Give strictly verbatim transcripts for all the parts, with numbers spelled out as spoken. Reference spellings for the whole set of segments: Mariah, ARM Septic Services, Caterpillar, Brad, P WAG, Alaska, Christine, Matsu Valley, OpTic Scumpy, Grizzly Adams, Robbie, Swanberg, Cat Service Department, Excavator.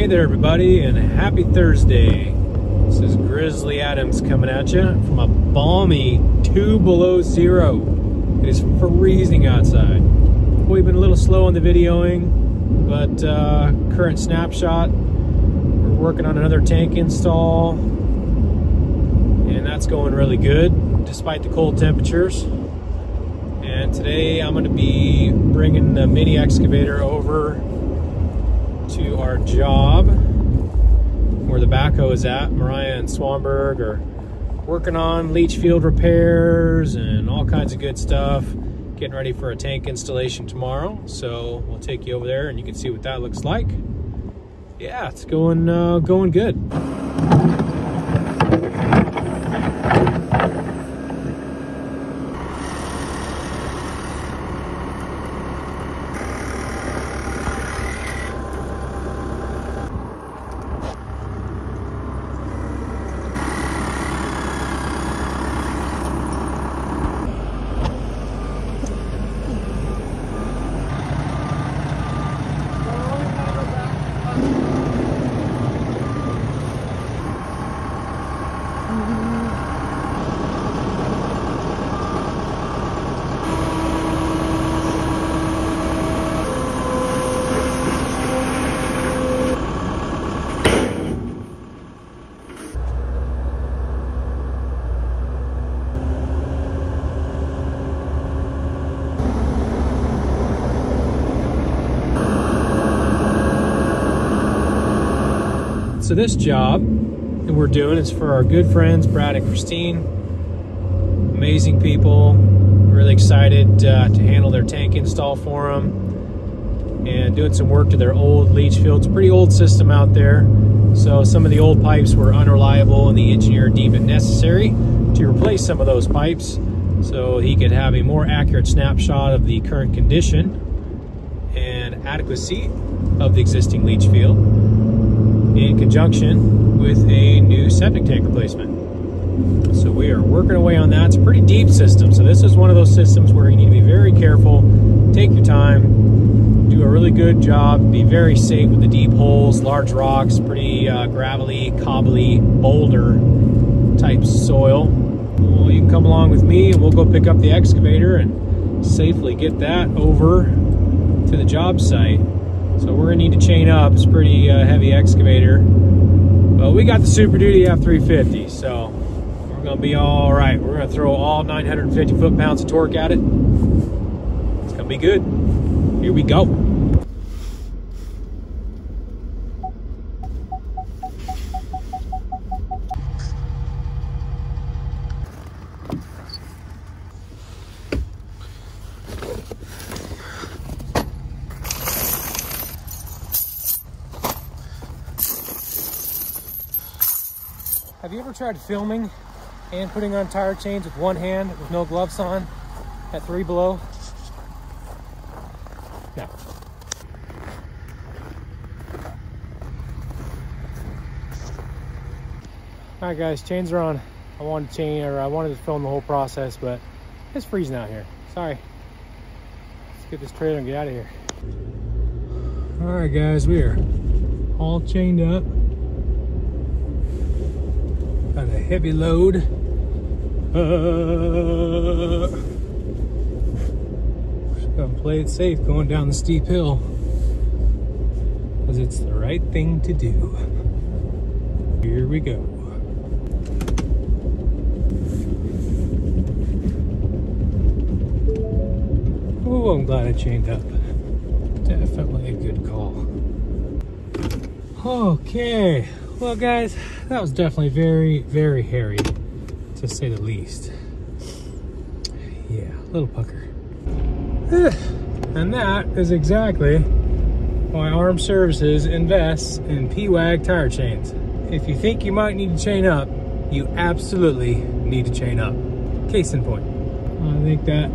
Hey there everybody, and happy Thursday. This is Grizzly Adams coming at you from a balmy two below zero. It is freezing outside. We've been a little slow on the videoing, but uh, current snapshot, we're working on another tank install, and that's going really good despite the cold temperatures. And today I'm going to be bringing the mini excavator over to our job where the backhoe is at. Mariah and Swanberg are working on leach field repairs and all kinds of good stuff, getting ready for a tank installation tomorrow. So we'll take you over there and you can see what that looks like. Yeah, it's going uh, going good. So this job that we're doing is for our good friends Brad and Christine. Amazing people. Really excited uh, to handle their tank install for them, and doing some work to their old leach field. It's a pretty old system out there, so some of the old pipes were unreliable, and the engineer deemed it necessary to replace some of those pipes so he could have a more accurate snapshot of the current condition and adequacy of the existing leach field, in conjunction with a new septic tank replacement. So we are working away on that. It's a pretty deep system, so this is one of those systems where you need to be very careful, take your time, do a really good job, be very safe with the deep holes, large rocks, pretty uh, gravelly, cobbly, boulder type soil. Well, you can come along with me and we'll go pick up the excavator and safely get that over to the job site. So we're gonna need to chain up. It's a pretty uh, heavy excavator, but we got the Super Duty F three fifty, so we're gonna be all right. We're gonna throw all nine hundred fifty foot-pounds of torque at it. It's gonna be good. Here we go. Have you ever tried filming and putting on tire chains with one hand with no gloves on at three below? No. Alright guys, chains are on. I wanted to chain, or I wanted to film the whole process, but it's freezing out here. Sorry. Let's get this trailer and get out of here. Alright guys, we are all chained up. Got a heavy load. Uh, just gotta play it safe going down the steep hill, because it's the right thing to do. Here we go. Oh, I'm glad I chained up. Definitely a good call. Okay. Well guys, that was definitely very, very hairy, to say the least. Yeah, a little pucker. And that is exactly why ARM Services invests in P WAG tire chains. If you think you might need to chain up, you absolutely need to chain up. Case in point. I think that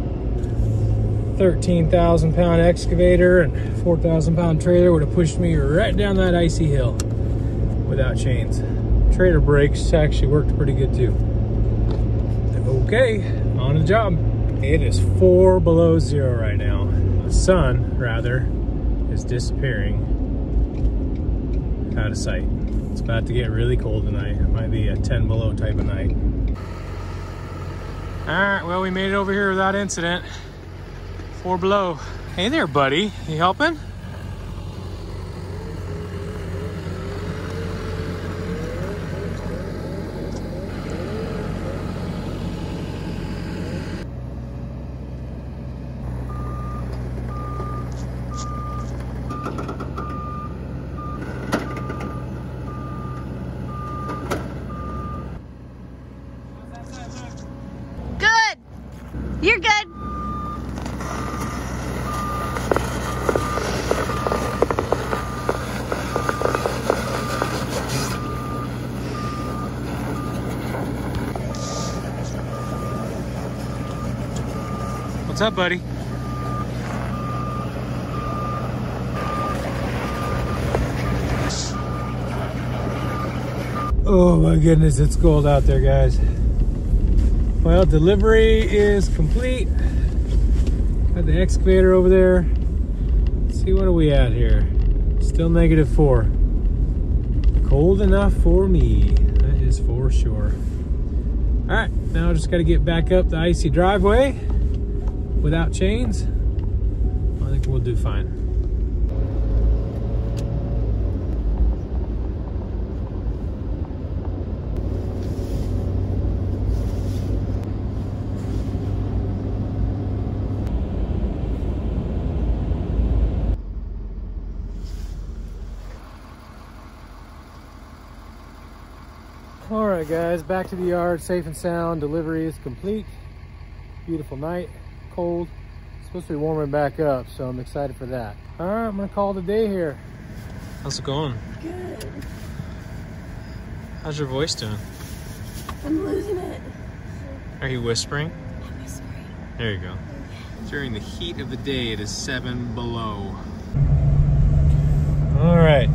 thirteen thousand pound excavator and four thousand pound trailer would have pushed me right down that icy hill without chains. Trailer brakes actually worked pretty good too. Okay, on the job. It is four below zero right now. The sun, rather, is disappearing. out of sight. It's about to get really cold tonight. It might be a ten below type of night. All right, well, we made it over here without incident. Four below. Hey there, buddy. You helping? You're good. What's up, buddy? Oh my goodness, it's cold out there, guys. Well, delivery is complete. Got the excavator over there. Let's see, what are we at here? Still negative four. Cold enough for me, that is for sure. All right, now I just gotta get back up the icy driveway without chains. I think we'll do fine. All right, guys, back to the yard, safe and sound. Delivery is complete. Beautiful night, cold. It's supposed to be warming back up, so I'm excited for that. All right, I'm gonna call the day here. How's it going? Good. How's your voice doing? I'm losing it. Are you whispering? I'm whispering. There you go. During the heat of the day, it is seven below. All right,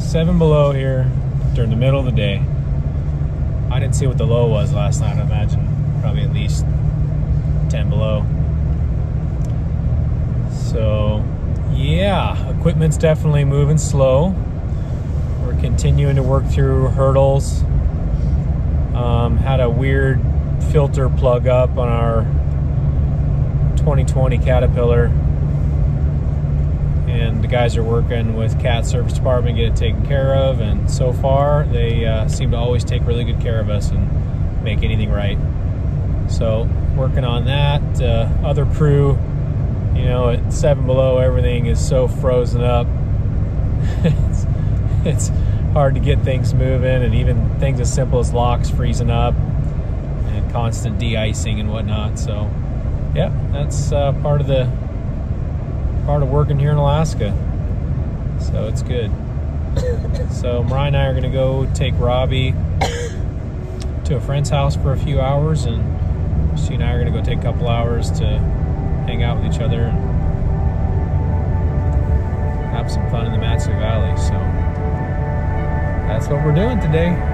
seven below here. During the middle of the day. I didn't see what the low was last night. I imagine probably at least ten below. So yeah, equipment's definitely moving slow. We're continuing to work through hurdles. Um, had a weird filter plug up on our twenty twenty Caterpillar, and the guys are working with Cat Service Department to get it taken care of, and so far they uh, seem to always take really good care of us and make anything right. So working on that. Uh, other crew, you know, at seven below everything is so frozen up. it's, it's hard to get things moving, and even things as simple as locks freezing up and constant de-icing and whatnot. So yeah, that's uh, part of the part of working here in Alaska, so it's good. So Mariah and I are going to go take Robbie to a friend's house for a few hours, and she and I are going to go take a couple hours to hang out with each other and have some fun in the Matsu Valley. So that's what we're doing today.